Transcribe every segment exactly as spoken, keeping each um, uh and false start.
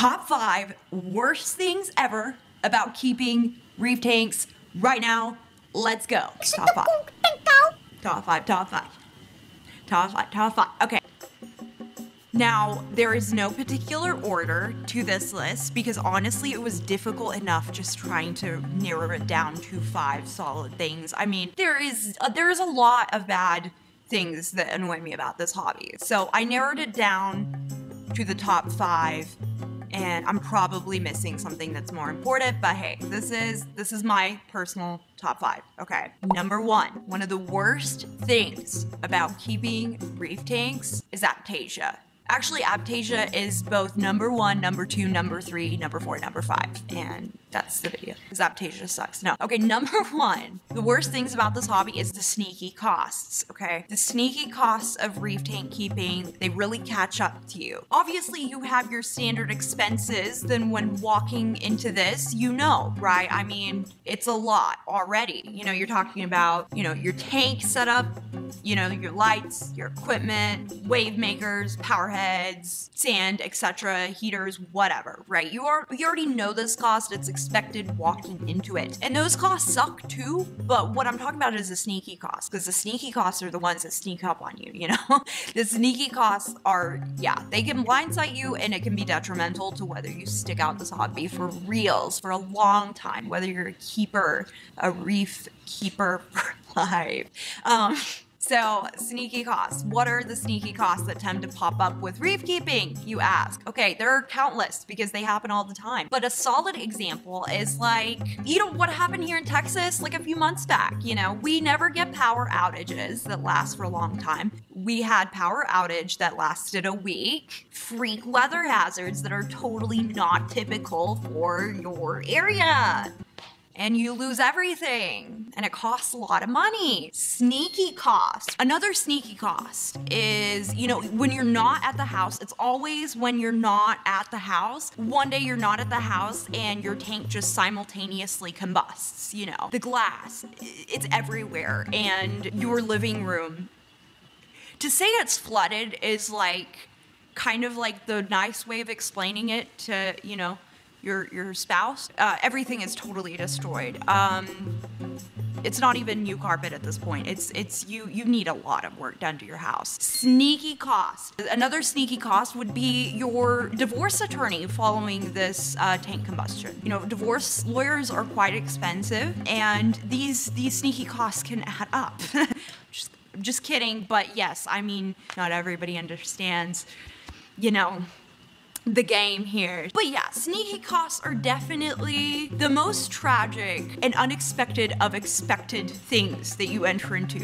top five worst things ever about keeping reef tanks right now. Let's go. Top five. Top five, top five. Top five, top five. Okay. Now, there is no particular order to this list because honestly, it was difficult enough just trying to narrow it down to five solid things. I mean, there is uh, there is a lot of bad things that annoy me about this hobby. So I narrowed it down to the top five, and I'm probably missing something that's more important, but hey, this is this is my personal top five. Okay, number one, one of the worst things about keeping reef tanks is aptasia. Actually, aptasia is both number one, number two, number three, number four, number five, and that's the video. Because aptasia sucks. No. Okay, number one, the worst things about this hobby is the sneaky costs, okay? The sneaky costs of reef tank keeping, they really catch up to you. Obviously, you have your standard expenses, then when walking into this, you know, right? I mean, it's a lot already. You know, you're talking about, you know, your tank setup, you know, your lights, your equipment, wave makers, power heads, sand, et cetera, heaters, whatever, right? You are you already know this cost. It's expected walking into it. And those costs suck too, but what I'm talking about is the sneaky costs, because the sneaky costs are the ones that sneak up on you, you know? The sneaky costs are, yeah, they can blindside you, and it can be detrimental to whether you stick out this hobby for reals for a long time, whether you're a keeper, a reef keeper for life. Um, So, sneaky costs. What are the sneaky costs that tend to pop up with reef keeping, you ask? Okay, there are countless because they happen all the time. But a solid example is like, you know, what happened here in Texas like a few months back, you know? We never get power outages that last for a long time. We had power outage that lasted a week. Freak weather hazards that are totally not typical for your area. And you lose everything, and it costs a lot of money. Sneaky cost. Another sneaky cost is, you know, when you're not at the house, it's always when you're not at the house. One day you're not at the house and your tank just simultaneously combusts, you know. The glass, it's everywhere, and your living room. To say it's flooded is like, kind of like the nice way of explaining it to, you know, Your, your spouse, uh, everything is totally destroyed. Um, it's not even new carpet at this point. It's, it's you, you need a lot of work done to your house. Sneaky cost. Another sneaky cost would be your divorce attorney following this uh, tank combustion. You know, divorce lawyers are quite expensive, and these, these sneaky costs can add up. just, just kidding, but yes, I mean, not everybody understands, you know, the game here. But yeah, sneaky costs are definitely the most tragic and unexpected of expected things that you enter into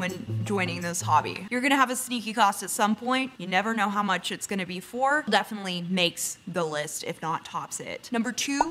when joining this hobby. You're gonna have a sneaky cost at some point. You never know how much it's gonna be for. Definitely makes the list, if not tops it. Number two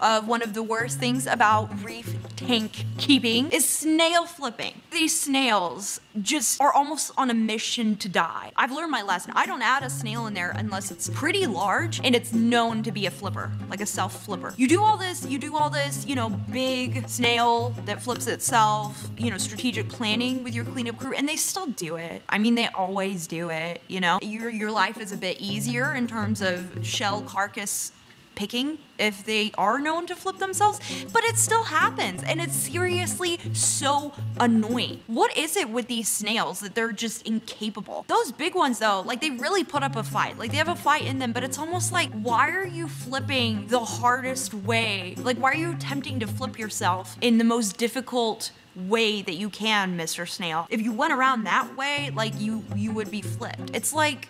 of one of the worst things about reef tank keeping is snail flipping. These snails just are almost on a mission to die. I've learned my lesson. I don't add a snail in there unless it's pretty large and it's known to be a flipper, like a self flipper. You do all this, you do all this, you know, big snail that flips itself, you know, strategic planning with your cleanup crew, and they still do it. I mean, they always do it, you know? Your, your life is a bit easier in terms of shell carcass picking if they are known to flip themselves, but it still happens, and it's seriously so annoying. What is it with these snails that they're just incapable? Those big ones though, like they really put up a fight. Like they have a fight in them, but it's almost like, why are you flipping the hardest way? Like why are you attempting to flip yourself in the most difficult way that you can, Mister Snail? If you went around that way, like you, you would be flipped. It's like,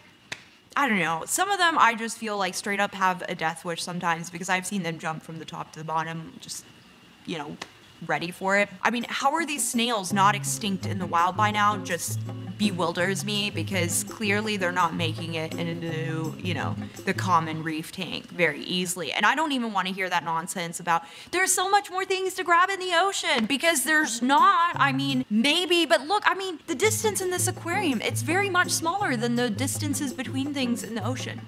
I don't know. Some of them I just feel like straight up have a death wish sometimes because I've seen them jump from the top to the bottom, just, you know, ready for it. I mean, how are these snails not extinct in the wild by now? Just bewilders me because clearly they're not making it into, you know, the common reef tank very easily. And I don't even want to hear that nonsense about there's so much more things to grab in the ocean, because there's not. I mean, maybe, but look, I mean, the distance in this aquarium, it's very much smaller than the distances between things in the ocean,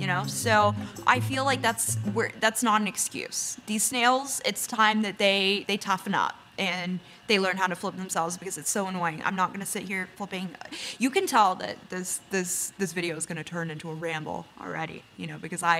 you know? So I feel like that's where, that's not an excuse. These snails, it's time that they, they toughen up and they learn how to flip themselves because it's so annoying. I'm not gonna sit here flipping. You can tell that this this this video is gonna turn into a ramble already, you know, because I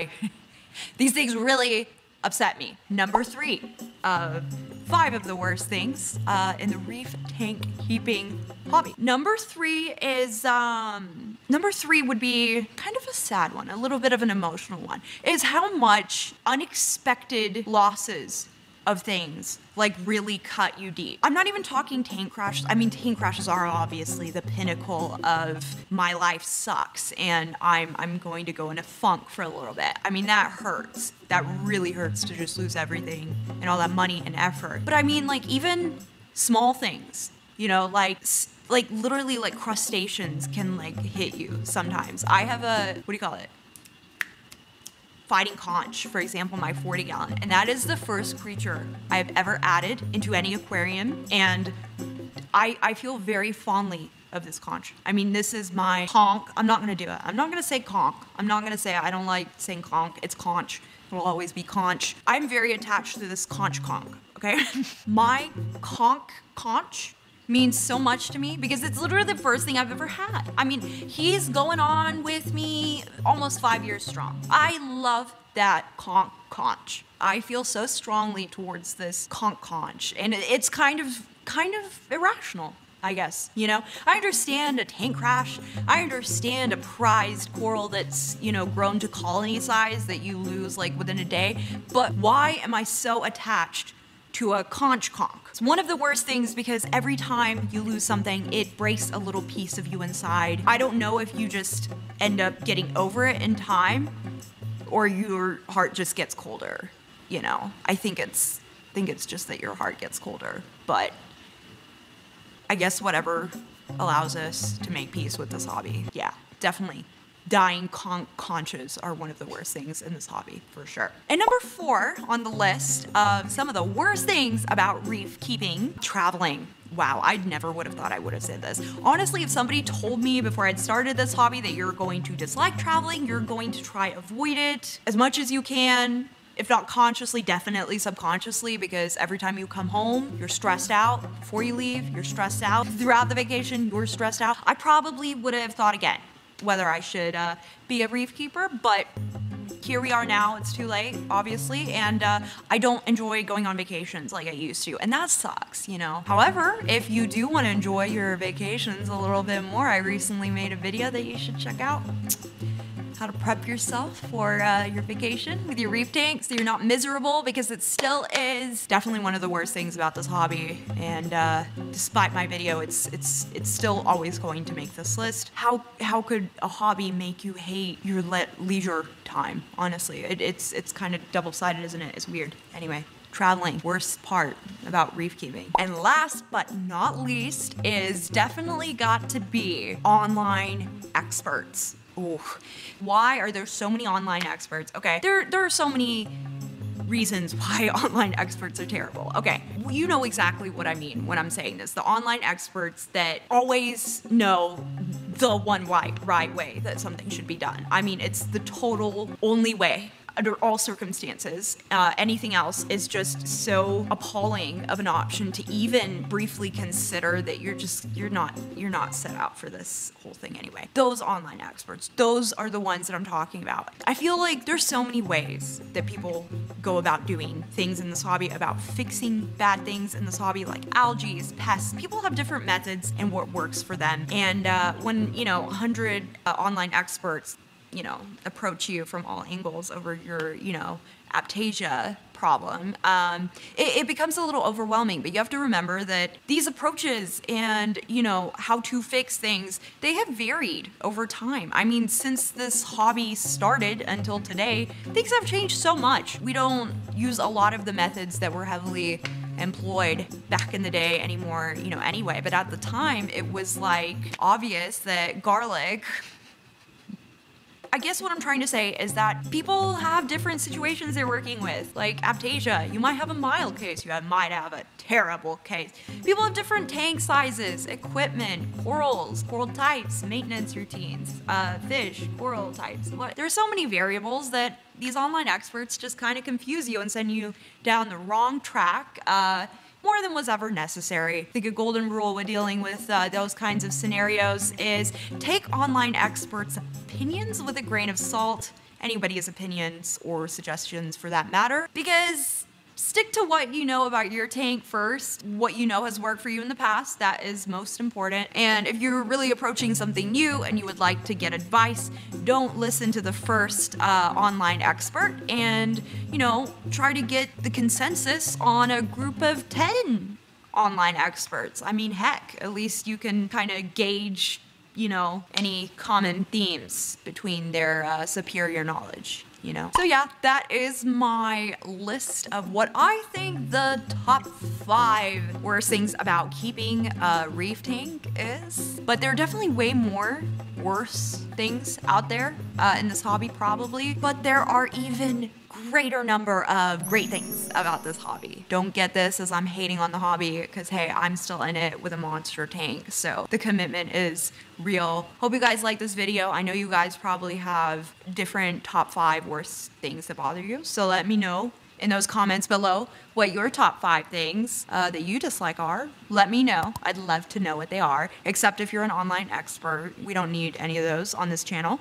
These things really upset me. Number three, uh, five of the worst things uh, in the reef tank keeping hobby. Number three is, um, number three would be kind of a sad one, a little bit of an emotional one, is how much unexpected losses of things like really cut you deep. I'm not even talking tank crashes. I mean, tank crashes are obviously the pinnacle of my life sucks and I'm I'm going to go in a funk for a little bit. I mean, that hurts. That really hurts to just lose everything and all that money and effort. But I mean, like, even small things, you know, like like literally like crustaceans can like hit you sometimes. I have a, what do you call it? Fighting conch, for example, my forty gallon, and that is the first creature I have ever added into any aquarium, and I, I feel very fondly of this conch. I mean, this is my conch. I'm not gonna do it. I'm not gonna say conch. I'm not gonna say I don't like saying conch. It's conch. It'll always be conch. I'm very attached to this conch conch, okay? My conch conch means so much to me because it's literally the first thing I've ever had. I mean, he's going on with me almost five years strong. I love that conch conch. I feel so strongly towards this conch conch, and it's kind of, kind of irrational, I guess, you know? I understand a tank crash. I understand a prized coral that's, you know, grown to colony size that you lose like within a day, but why am I so attached to a conch conch? It's one of the worst things because every time you lose something, it breaks a little piece of you inside. I don't know if you just end up getting over it in time or your heart just gets colder, you know? I think it's, I think it's just that your heart gets colder, but I guess whatever allows us to make peace with this hobby. Yeah, definitely. Dying con conches are one of the worst things in this hobby, for sure. And number four on the list of some of the worst things about reef keeping, traveling. Wow, I never would have thought I would have said this. Honestly, if somebody told me before I'd started this hobby that you're going to dislike traveling, you're going to try avoid it as much as you can, if not consciously, definitely subconsciously, because every time you come home, you're stressed out. Before you leave, you're stressed out. Throughout the vacation, you're stressed out. I probably would have thought again whether I should uh, be a reef keeper, but here we are now, it's too late, obviously, and uh, I don't enjoy going on vacations like I used to, and that sucks, you know? However, if you do wanna enjoy your vacations a little bit more, I recently made a video that you should check out, how to prep yourself for uh, your vacation with your reef tank so you're not miserable, because it still is definitely one of the worst things about this hobby. And uh, despite my video, it's it's it's still always going to make this list. How how could a hobby make you hate your le leisure time? Honestly, it, it's it's kind of double-sided, isn't it? It's weird. Anyway. Traveling, worst part about reef keeping. And last but not least is definitely got to be online experts. Ooh. Why are there so many online experts? Okay, there, there are so many reasons why online experts are terrible. Okay, well, you know exactly what I mean when I'm saying this. The online experts that always know the one right, right way that something should be done. I mean, it's the total only way. Under all circumstances, uh, anything else is just so appalling of an option to even briefly consider that you're just, you're not, you're not set out for this whole thing anyway. Those online experts, those are the ones that I'm talking about. I feel like there's so many ways that people go about doing things in this hobby, about fixing bad things in this hobby, like algae, pests. People have different methods and what works for them. And uh, when, you know, one hundred uh, online experts, you know, approach you from all angles over your, you know, aptasia problem, um, it, it becomes a little overwhelming. But you have to remember that these approaches and, you know, how to fix things, they have varied over time. I mean, since this hobby started until today, things have changed so much. We don't use a lot of the methods that were heavily employed back in the day anymore, you know, anyway. But at the time, it was like obvious that garlic, I guess what I'm trying to say is that people have different situations they're working with. Like aptasia, you might have a mild case, you might have a terrible case. People have different tank sizes, equipment, corals, coral types, maintenance routines, uh, fish, coral types. What? There are so many variables that these online experts just kind of confuse you and send you down the wrong track. Uh, more than was ever necessary. I think a golden rule when dealing with uh, those kinds of scenarios is take online experts' opinions with a grain of salt anybody's opinions or suggestions for that matter, because stick to what you know about your tank first, what you know has worked for you in the past. That is most important. And if you're really approaching something new and you would like to get advice, don't listen to the first uh, online expert, and, you know, try to get the consensus on a group of ten online experts. I mean, heck, at least you can kind of gauge, you know, any common themes between their uh, superior knowledge. You know? So yeah, that is my list of what I think the top five worst things about keeping a reef tank is. But there are definitely way more worse things out there uh, in this hobby probably, but there are even greater number of great things about this hobby. Don't get this as I'm hating on the hobby, because hey, I'm still in it with a monster tank, so the commitment is real. Hope you guys like this video. I know you guys probably have different top five worst things that bother you, so let me know in those comments below what your top five things uh, that you dislike are. Let me know. I'd love to know what they are, except if you're an online expert. We don't need any of those on this channel.